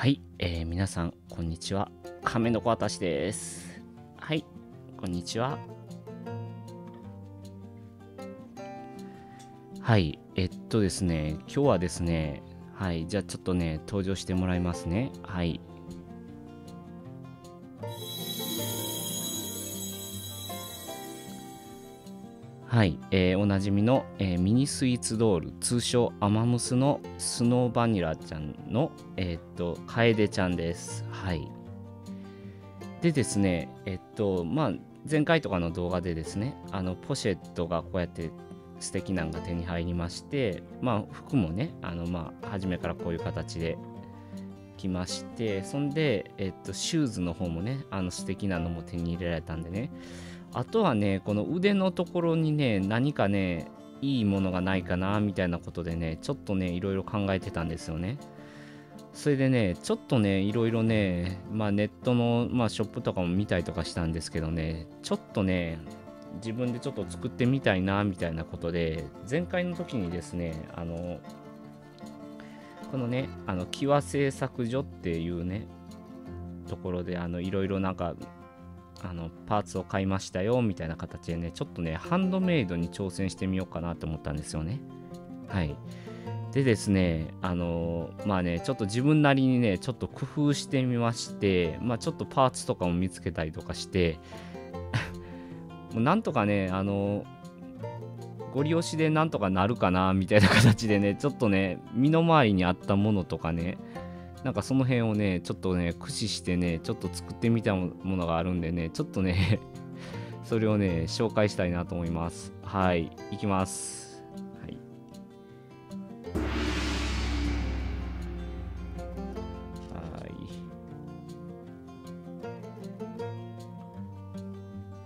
はい、皆さんこんにちは。亀の子あたしです。はい、こんにちは。はい、ですね、今日はですね、はい、じゃあちょっとね、登場してもらいますね。はい。はい、おなじみの、ミニスイーツドール通称アマムスのスノーバニラちゃんの、楓ちゃんです。はい。でですね、前回とかの動画でですね、ポシェットがこうやって素敵なのが手に入りまして、服もね、初めからこういう形できまして、そんで、シューズの方もね、素敵なのも手に入れられたんでね、あとはね、この腕のところにね、何かね、いいものがないかな、みたいなことでね、ちょっとね、いろいろ考えてたんですよね。それでね、ちょっとね、いろいろね、ネットの、ショップとかも見たりとかしたんですけどね、ちょっとね、自分でちょっと作ってみたいな、みたいなことで、前回の時にですね、このね、キワ製作所っていうね、ところで、いろいろなんか、パーツを買いましたよみたいな形でね、ちょっとねハンドメイドに挑戦してみようかなと思ったんですよね。はい。でですね、ちょっと自分なりにねちょっと工夫してみまして、ちょっとパーツとかも見つけたりとかしてもうなんとかねご利用しでなんとかなるかなみたいな形でね、ちょっとね身の回りにあったものとかね、なんかその辺をね、ちょっとね、駆使してね、ちょっと作ってみたものがあるんでね、ちょっとね、それをね、紹介したいなと思います。はい、いきます。はい。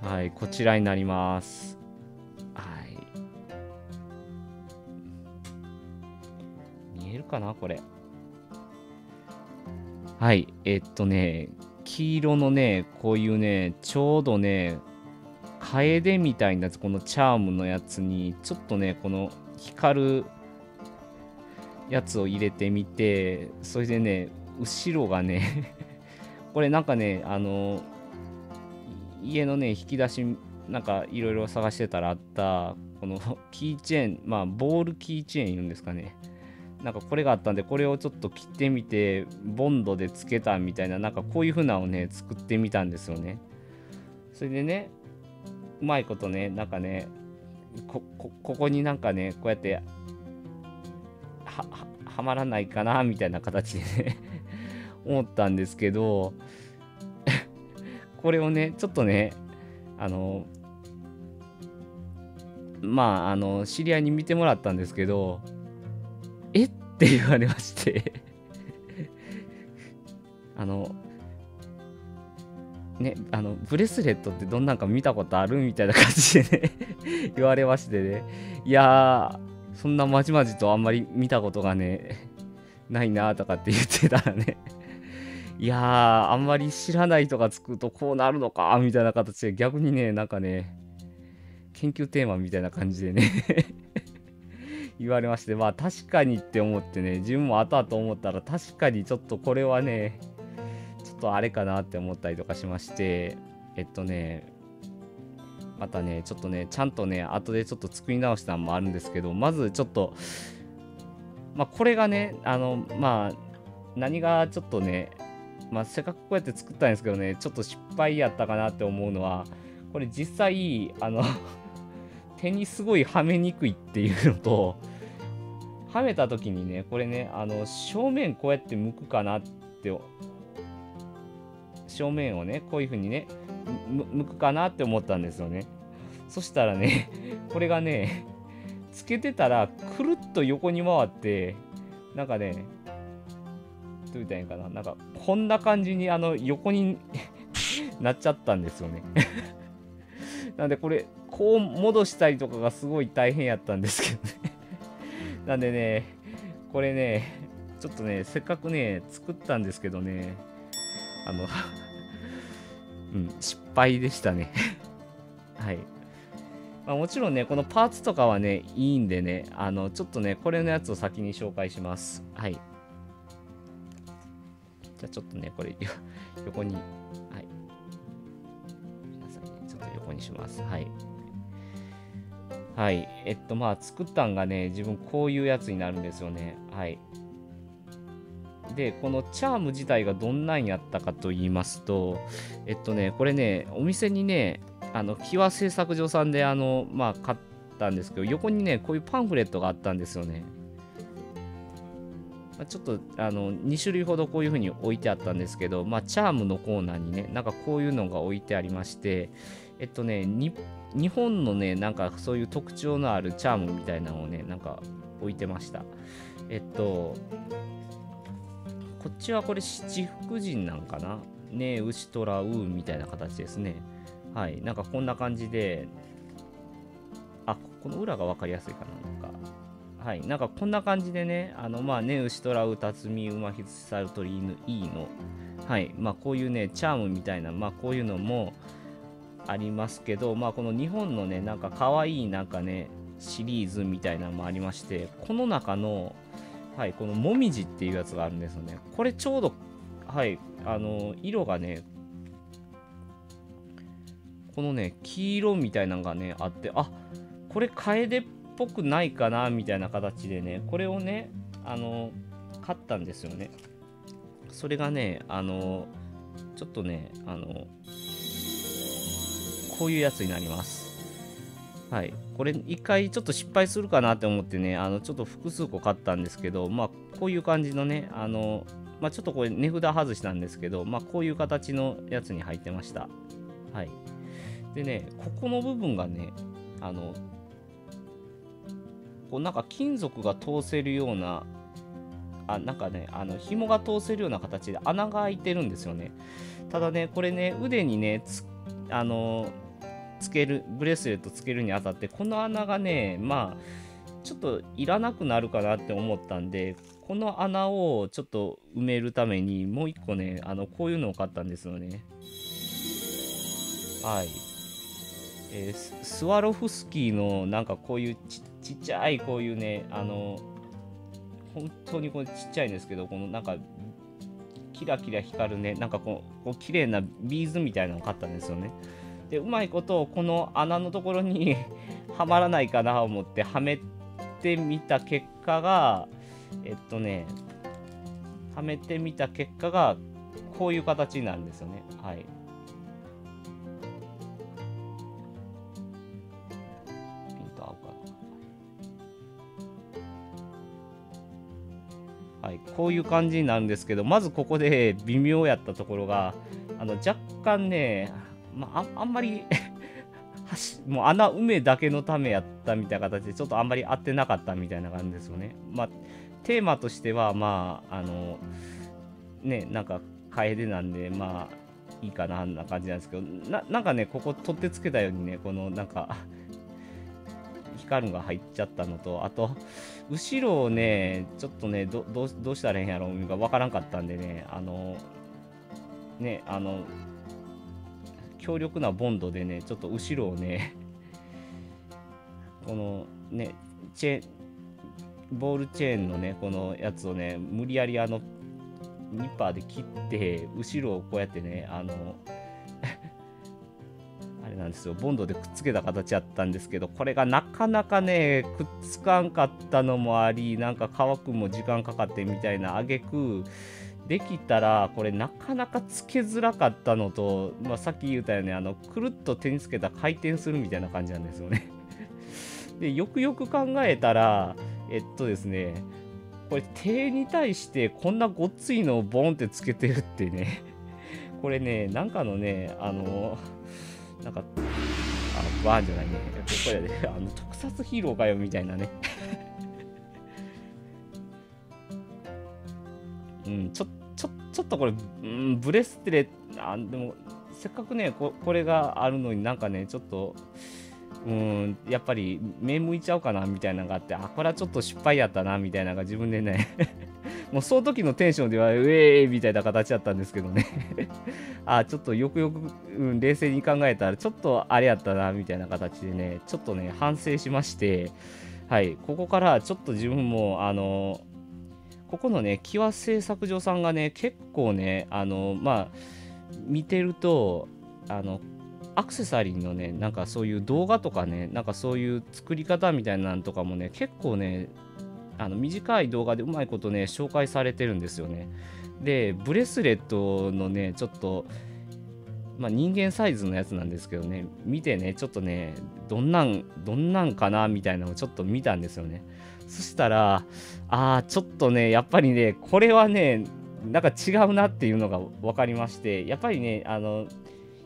はい。はい、こちらになります。はい。見えるかな、これ。はい、黄色のね、こういうね、ちょうどね、楓みたいな、このチャームのやつに、ちょっとね、この光るやつを入れてみて、それでね、後ろがね、これなんかね、家のね、引き出し、なんかいろいろ探してたらあった、このキーチェーン、ボールキーチェーンいうんですかね。なんかこれがあったんで、これをちょっと切ってみてボンドでつけたみたいな、なんかこういう風なのをね作ってみたんですよね。それでね、うまいことね、なんかね ここになんかねこうやってはまらないかなみたいな形でね思ったんですけどこれをねちょっとね知り合いに見てもらったんですけど、えって言われましてブレスレットってどんなんか見たことあるみたいな感じでね言われましてね、いやーそんなまじまじとあんまり見たことがねないなーとかって言ってたらねいやーあんまり知らない人がつくとこうなるのかみたいな形で、逆にねなんかね研究テーマみたいな感じでね言われまして、確かにって思ってね、自分も後々思ったら確かにちょっとこれはねちょっとあれかなって思ったりとかしまして、またねちょっとねちゃんとね後でちょっと作り直したのもあるんですけど、まずちょっとこれがね何がちょっとねせっかくこうやって作ったんですけどね、ちょっと失敗やったかなって思うのは、これ実際手にすごいはめにくいっていうのと、はめた時にねこれね正面こうやって向くかなって、正面をねこういう風にね向くかなって思ったんですよね。そしたらねこれがねつけてたらくるっと横に回って、なんかねどう言ったらいいかな、なんかこんな感じに横になっちゃったんですよね。なんでこれこう戻したりとかがすごい大変やったんですけどねなんでねこれねちょっとねせっかくね作ったんですけどね失敗でしたねはい、もちろんねこのパーツとかはねいいんでね、ちょっとねこれのやつを先に紹介します。はいじゃあちょっとねこれ横に、はい、皆さんねちょっと横にします。はいはい、まあ作ったんがね自分こういうやつになるんですよね。はい、でこのチャーム自体がどんなんやったかと言いますと、これねお店にねキワ製作所さんでまあ買ったんですけど、横にねこういうパンフレットがあったんですよね。ちょっと2種類ほどこういうふうに置いてあったんですけど、まあ、チャームのコーナーにねなんかこういうのが置いてありまして、日本のねなんかそういう特徴のあるチャームみたいなのをねなんか置いてました。こっちはこれ七福神なんかなね、牛とらうみたいな形ですね。はい、なんかこんな感じで、あ、この裏が分かりやすいかな、なんかはい、なんかこんな感じでね、まあね、牛とらう、辰巳、馬、羊、猿、鳥、犬、いいの、はい、まあこういうね、チャームみたいな、まあこういうのもありますけど、まあこの日本のね、なんか可愛いなんかね、シリーズみたいなのもありまして、この中の、はい、このもみじっていうやつがあるんですよね。これちょうど、はい、色がね、このね、黄色みたいなのがね、あって、あ、これ楓っぽくないかなみたいな形でね、これをね買ったんですよね。それがねちょっとねこういうやつになります。はい、これ一回ちょっと失敗するかなって思ってねちょっと複数個買ったんですけど、まあこういう感じのねまあ、ちょっとこれ値札外したんですけど、まあこういう形のやつに入ってました。はい、でねここの部分がねなんか金属が通せるような、あ、なんかね紐が通せるような形で穴が開いてるんですよね。ただねこれね腕にねつけるブレスレットつけるにあたってこの穴がねまあちょっといらなくなるかなって思ったんで、この穴をちょっと埋めるためにもう一個ねこういうのを買ったんですよね。はい、スワロフスキーのなんかこういうちっちゃいこういうね本当にこれちっちゃいんですけど、このなんかキラキラ光るねなんかこう綺麗なビーズみたいなのを買ったんですよね。でうまいことこの穴のところにはまらないかなと思ってはめてみた結果がこういう形になるんですよね。はい、こういう感じになるんですけど、まずここで微妙やったところが若干ね、まあ、あんまりもう穴埋めだけのためやったみたいな形でちょっとあんまり合ってなかったみたいな感じですよね。まあテーマとしてはまあねなんか楓なんでまあいいかなあんな感じなんですけど、なんかねここ取ってつけたようにねこのなんか光るのが入っちゃったのと、あと後ろをねちょっとねどうしたらいいんやろうが分からんかったんでね強力なボンドでねちょっと後ろをねこのねボールチェーンのねこのやつをね無理やりニッパーで切って後ろをこうやってねなんですよ、ボンドでくっつけた形やったんですけど、これがなかなかねくっつかんかったのもあり、なんか乾くも時間かかってみたいな挙句できたらこれなかなかつけづらかったのと、まあ、さっき言ったようにくるっと手につけたら回転するみたいな感じなんですよね。でよくよく考えたらですねこれ手に対してこんなごっついのをボンってつけてるってねこれねなんかのねなんかバーンじゃないねこれね特撮ヒーローかよみたいなねうんちょっとこれ、うん、ブレステレでもせっかくねこれがあるのになんかねちょっとうんやっぱり目向いちゃうかなみたいなのがあって、あこれはちょっと失敗やったなみたいなのが自分でねもうその時のテンションではウェーみたいな形だったんですけどねあちょっとよくよく、うん、冷静に考えたらちょっとあれやったなみたいな形でねちょっとね反省しまして、はい、ここからちょっと自分もここのねキワ製作所さんがね結構ねまあ見てるとアクセサリーのねなんかそういう動画とかねなんかそういう作り方みたいなんとかもね結構ね短い動画でうまいことね紹介されてるんですよね。でブレスレットのねちょっとまあ人間サイズのやつなんですけどね見てねちょっとねどんなんかなみたいなのをちょっと見たんですよね。そしたらちょっとねやっぱりねこれはねなんか違うなっていうのが分かりまして、やっぱりね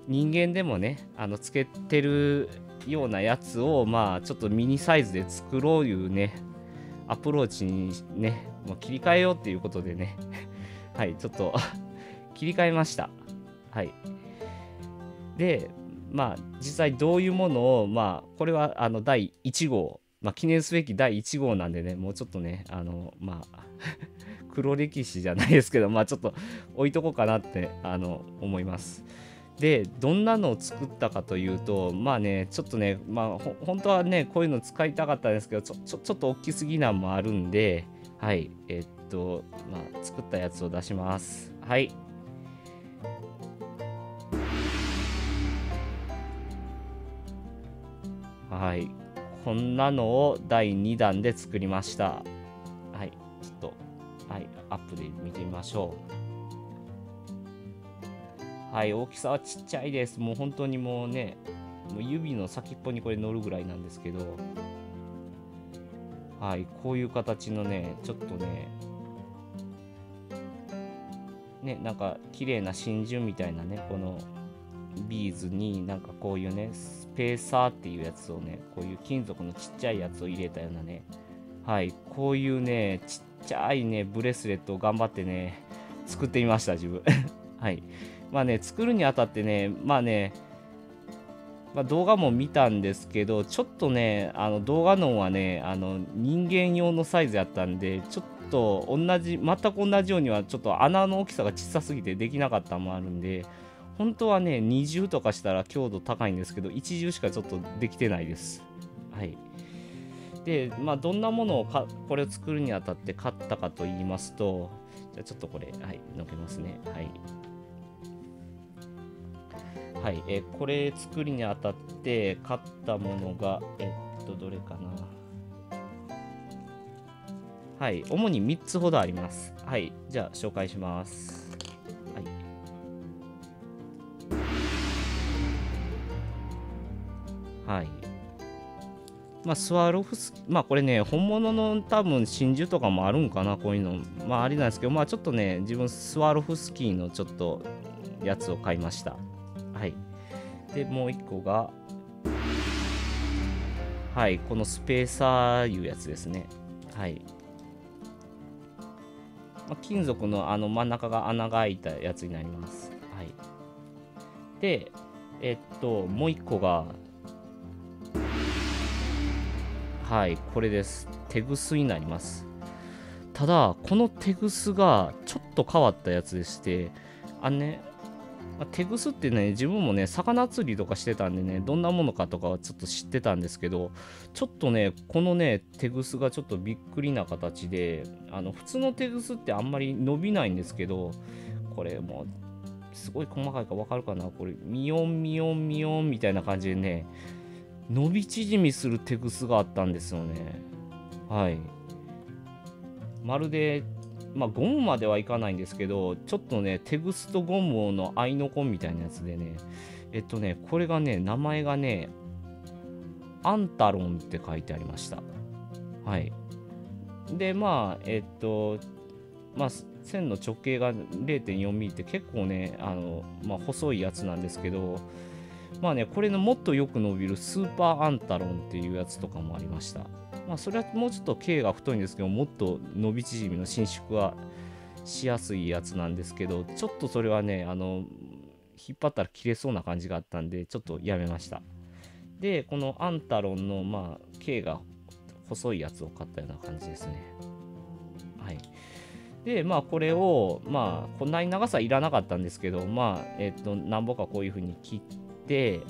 人間でもねつけてるようなやつをまあちょっとミニサイズで作ろういうねアプローチにねもう切り替えようっていうことでねはいちょっと切り替えました。はいでまあ実際どういうものをまあこれは第1号、まあ、記念すべき第1号なんでねもうちょっとねまあ黒歴史じゃないですけどまあちょっと置いとこうかなって思います。でどんなのを作ったかというとまあねちょっとねまあ本当はねこういうの使いたかったんですけどちょっと大きすぎなんもあるんではいまあ作ったやつを出します。はいはい、こんなのを第2弾で作りました。はい、ちょっと、はい、アップで見てみましょう。はい、大きさはちっちゃいです。もう本当にもうね、もう指の先っぽにこれ乗るぐらいなんですけど、はい、こういう形のね、ちょっとね、なんか綺麗な真珠みたいなね、このビーズになんかこういうねスペーサーっていうやつをねこういう金属のちっちゃいやつを入れたようなねはいこういうねちっちゃいねブレスレットを頑張ってね作ってみました自分はいまあね作るにあたってねまあね、まあ、動画も見たんですけどちょっとね動画のはね人間用のサイズやったんでちょっと全く同じようにはちょっと穴の大きさが小さすぎてできなかったのもあるんで本当はね二重とかしたら強度高いんですけど一重しかちょっとできてないです。はい、でまあどんなものをこれを作るにあたって買ったかと言いますとじゃあちょっとこれはいのけますねはい、はいこれ作るにあたって買ったものがどれかなはい主に3つほどあります。はいじゃあ紹介します。はいまあ、スワロフスキー、まあ、これね本物の多分真珠とかもあるんかなこういうのまあありなんですけどまあちょっとね自分スワロフスキーのちょっとやつを買いました。はいでもう一個がはいこのスペーサーいうやつですね。はい、まあ、金属の真ん中が穴が開いたやつになります。はいでもう一個がはいこれですテグスになります。ただこのテグスがちょっと変わったやつでしてねテグスってね自分もね魚釣りとかしてたんでねどんなものかとかはちょっと知ってたんですけどちょっとねこのねテグスがちょっとびっくりな形で普通のテグスってあんまり伸びないんですけどこれもうすごい細かいか分かるかなこれミヨンミヨンミヨンみたいな感じでね伸び縮みするテグスがあったんですよね。はいまるでまあゴムまではいかないんですけどちょっとねテグスとゴムの合いの子みたいなやつでねこれがね名前がねアンタロンって書いてありました。はいでまあまあ線の直径が 0.4 ミリって結構ねまあ、細いやつなんですけどまあね、これのもっとよく伸びるスーパーアンタロンっていうやつとかもありました。まあそれはもうちょっと径が太いんですけどもっと伸び縮みの伸縮はしやすいやつなんですけどちょっとそれはね引っ張ったら切れそうな感じがあったんでちょっとやめました。でこのアンタロンのまあ径が細いやつを買ったような感じですね。はいでまあこれをまあこんなに長さいらなかったんですけどまあ何本かこういうふうに切って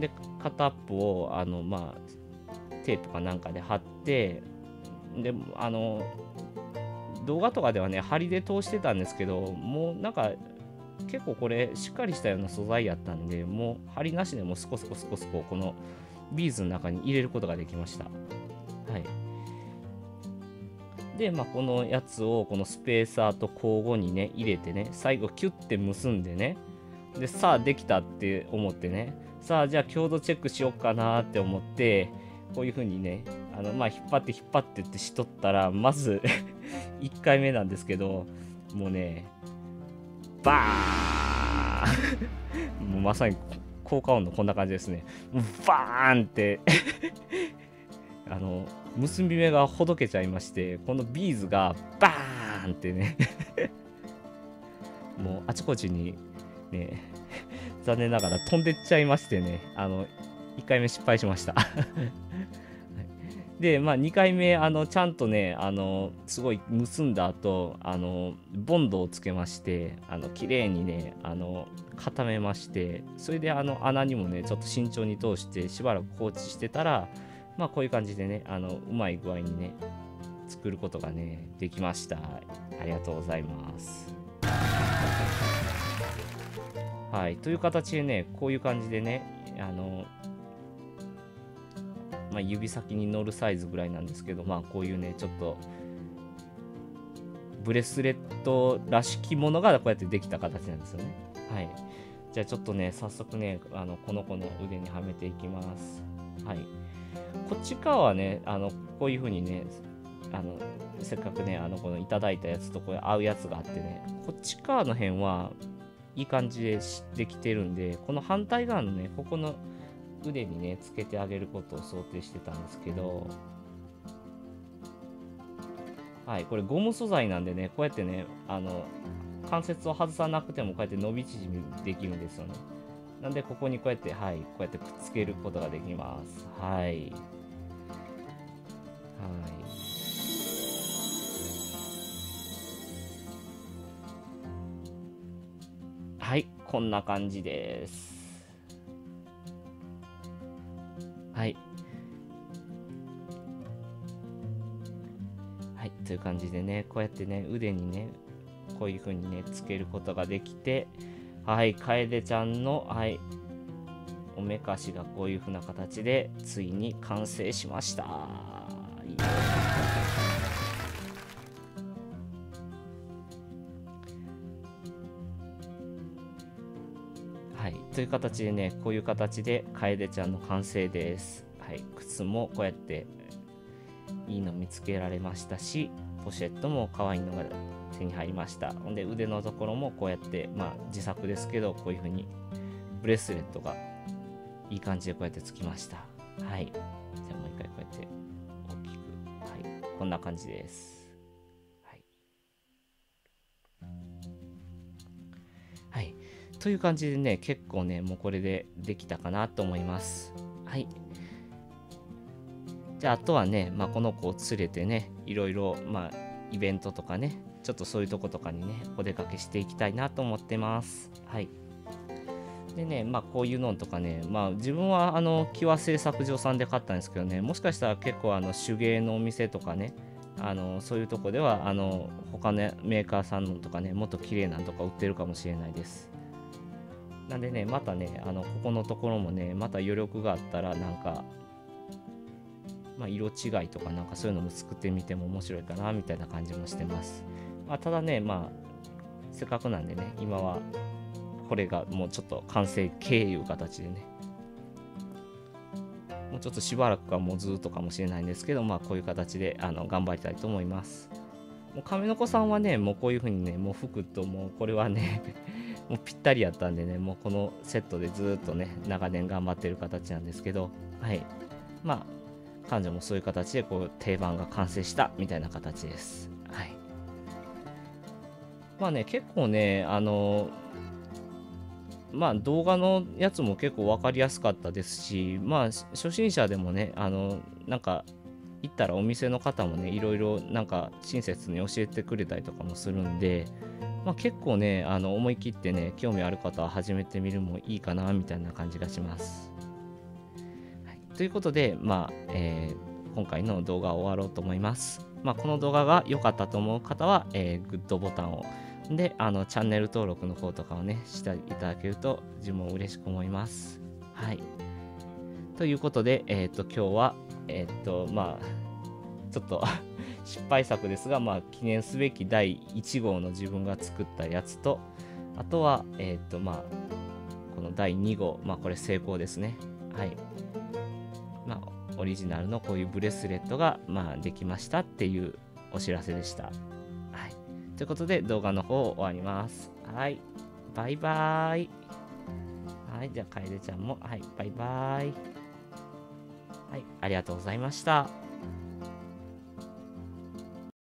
で片っぽをまあテープかなんかで貼ってで動画とかではね針で通してたんですけど、もうなんか結構これしっかりしたような素材やったんで、もう針なしでもスコスコスコスコこのビーズの中に入れることができました。はい、で、まあ、このやつをこのスペーサーと交互にね入れてね、最後キュッて結んでね、でさあできたって思ってね、さあじゃあ強度チェックしようかなって思ってこういう風にねまあ引っ張ってってしとったら、まず1回目なんですけど、もうねバーンもうまさに効果音のこんな感じですね。バーンって結び目がほどけちゃいまして、このビーズがバーンってねもうあちこちにね残念ながら飛んでっちゃいましてね、1回目失敗しましたで、まあ、2回目ちゃんとねすごい結んだ後ボンドをつけまして、綺麗にね固めまして、それで穴にもねちょっと慎重に通してしばらく放置してたら、まあこういう感じでねうまい具合にね作ることがねできました。ありがとうございます。はい、という形でね、こういう感じでねまあ、指先に乗るサイズぐらいなんですけど、まあこういうねちょっとブレスレットらしきものがこうやってできた形なんですよね。はい、じゃあちょっとね早速ねこの子の腕にはめていきます。はい、こっち側はねこういう風にねせっかくねこのいただいたやつとこれ合うやつがあってね、こっち側の辺はいい感じでできてるんで、この反対側のねここの腕にねつけてあげることを想定してたんですけど、はい、これゴム素材なんでね、こうやってね関節を外さなくてもこうやって伸び縮みできるんですよね。なんでここにこうやって、はい、こうやってくっつけることができます。はい、はい、こんな感じです。はい、はい、という感じでね、こうやってね腕にねこういう風にねつけることができて、はい、楓ちゃんの、はい、おめかしがこういう風な形でついに完成しました。という形でね、こういう形で楓ちゃんの完成です。はい、靴もこうやっていいの見つけられましたし、ポシェットも可愛いのが手に入りました。ほんで腕のところもこうやって、まあ自作ですけど、こういう風にブレスレットがいい感じでこうやってつきました。はい、じゃあもう一回こうやって大きく、はい、こんな感じです。という感じでね、結構ねもうこれでできたかなと思います。はい、じゃああとはね、まあ、この子を連れてねいろいろ、まあ、イベントとかねちょっとそういうとことかにねお出かけしていきたいなと思ってます。はい、でね、まあこういうのとかね、まあ自分はキワ製作所さんで買ったんですけどね、もしかしたら結構手芸のお店とかねそういうとこでは他のメーカーさんのとかねもっと綺麗なんとか売ってるかもしれないです。なんでね、またね、ここのところもね、また余力があったら、なんか、まあ、色違いとか、なんかそういうのも作ってみても面白いかな、みたいな感じもしてます。まあ、ただね、まあ、せっかくなんでね、今は、これがもうちょっと完成形いう形でね、もうちょっとしばらくかもうずっとかもしれないんですけど、まあ、こういう形で頑張りたいと思います。もう亀の子さんはね、もうこういうふうにね、もう服と、もうこれはね、もうぴったりやったんでね、もうこのセットでずっとね長年頑張ってる形なんですけど、はい、まあ彼女もそういう形でこう定番が完成したみたいな形です。はい、まあね結構ねまあ動画のやつも結構分かりやすかったですし、まあ初心者でもねなんか行ったらお店の方もねいろいろなんか親切に教えてくれたりとかもするんで、まあ、結構ね思い切ってね興味ある方は始めてみるのもいいかなみたいな感じがします。はい、ということで、まあ今回の動画を終わろうと思います。この動画が良かったと思う方は、グッドボタンを。で、チャンネル登録の方とかをね、していただけると自分も嬉しく思います。はい。ということで、今日は、ちょっと失敗作ですが、記念すべき第1号の自分が作ったやつと、あとは、この第2号、これ成功ですね。はい。オリジナルのこういうブレスレットが、できましたっていうお知らせでした。はい。ということで、動画の方を終わります。はい。バイバーイ。はい。じゃあ、楓ちゃんも、はい。バイバーイ。はい。ありがとうございました。